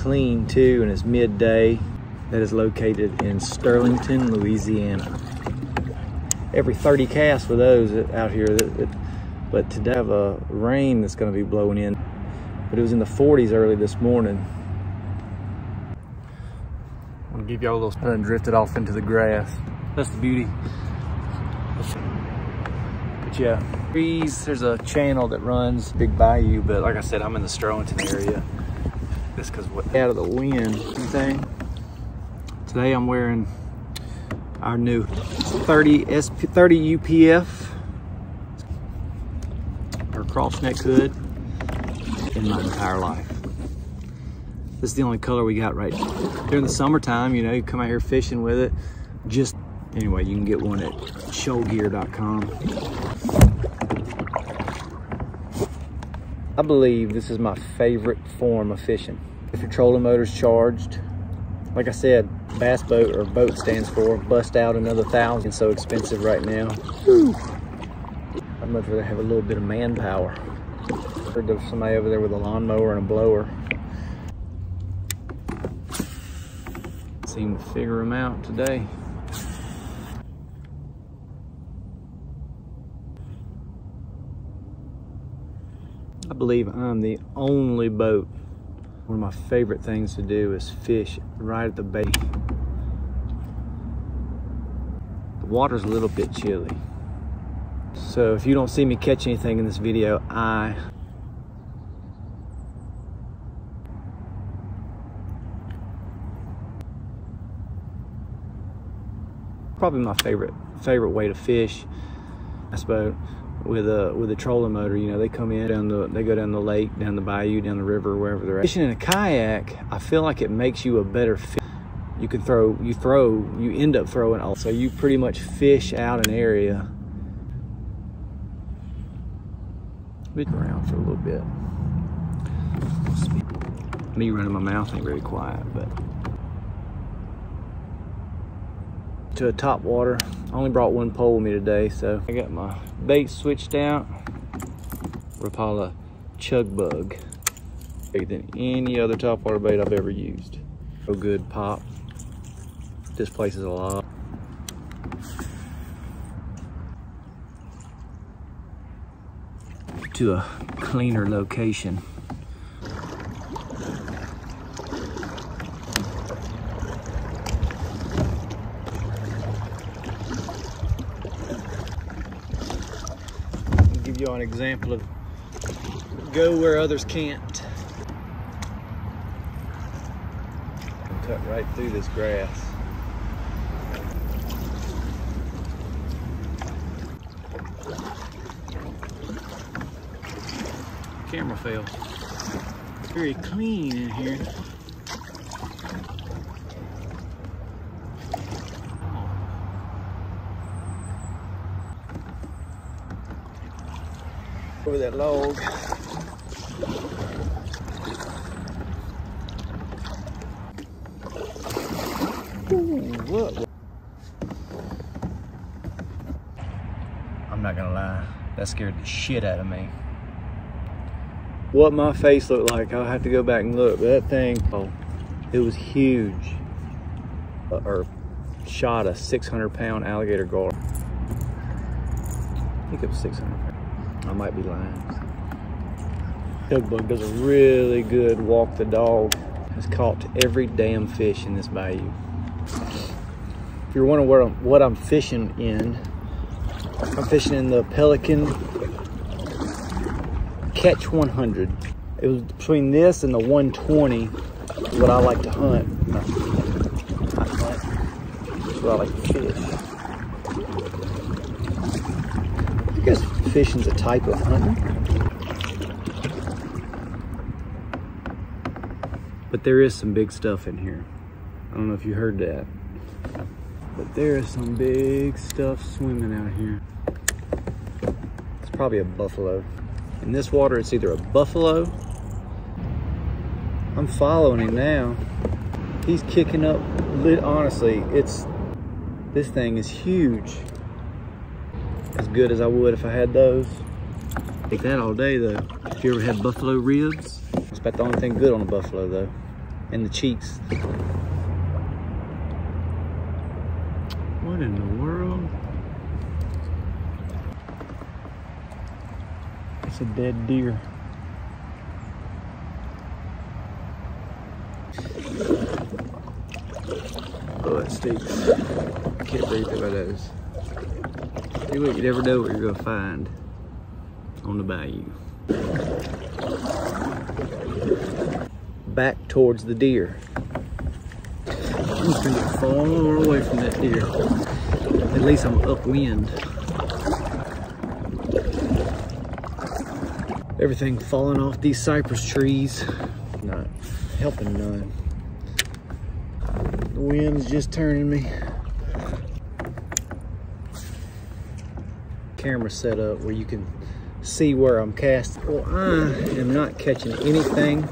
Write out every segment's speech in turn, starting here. clean too, and it's midday. That is located in Sterlington, Louisiana. Every 30 casts for those out here, but today I have a rain that's gonna be blowing in. But it was in the 40s early this morning. I'm gonna give y'all a little, and drifted off into the grass. That's the beauty. But yeah, trees, there's a channel that runs Big Bayou, but like I said, I'm in the Sterlington area. That's cause what out of the wind, anything. Today I'm wearing our new 30 UPF, our crossneck hood, in my entire life. This is the only color we got right now. During the summertime, you know, you come out here fishing with it. Just, anyway, you can get one at shoalgear.com. I believe this is my favorite form of fishing. If your trolling motor's charged, like I said, bass boat, or boat stands for bust out another $1,000. It's so expensive right now. I'd much rather have a little bit of manpower. I heard of somebody over there with a lawnmower and a blower. Seem to figure them out today. I believe I'm the only boat. One of my favorite things to do is fish right at the bay. The water's a little bit chilly. So if you don't see me catch anything in this video, probably my favorite way to fish, I suppose, with a trolling motor. You know, they come in they go down the lake, down the bayou, down the river, wherever they're at. Fishing in a kayak, I feel like it makes you a better fish. You can you end up throwing all. So you pretty much fish out an area. Been around for a little bit. Me running my mouth ain't very quiet, but to a top water. I only brought one pole with me today, so I got my bait switched out. Rapala chug bug. Bigger than any other top water bait I've ever used. So good pop. Displaces a lot. To a cleaner location. Give y'all an example of go where others can't. Cut right through this grass. Camera fail. It's very clean in here. Over that log. Ooh, what? I'm not gonna lie, that scared the shit out of me. What my face looked like, I'll have to go back and look. That thing, oh, it was huge. Shot a 600-pound alligator gar. I think it was 600 pounds. I might be lying. Tug bug does a really good walk the dog. Has caught every damn fish in this bayou. If you're wondering what I'm fishing in, I'm fishing in the Pelican Catch 100. It was between this and the 120 what I like to hunt. That's what I like to fish. I guess fishing's a type of hunting. But there is some big stuff in here. I don't know if you heard that. But there is some big stuff swimming out here. It's probably a buffalo. In this water, it's either a buffalo. I'm following him now. He's kicking up, honestly, this thing is huge. As good as I would if I had those. Take that all day though. If you ever had buffalo ribs, it's about the only thing good on a buffalo though. in the cheeks. What in the world? It's a dead deer. Oh, that stinks. I can't breathe through those. Anyway, you never know what you're gonna find on the bayou. Back towards the deer. I'm gonna get far away from that deer. At least I'm upwind. Everything falling off these cypress trees. Not helping none. The wind's just turning me. Camera set up where you can see where I'm casting. Well, I am not catching anything.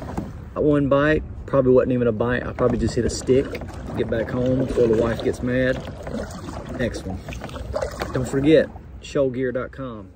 One bite, probably wasn't even a bite. I probably just hit a stick to get back home before the wife gets mad. Next one. Don't forget, shoalgear.com.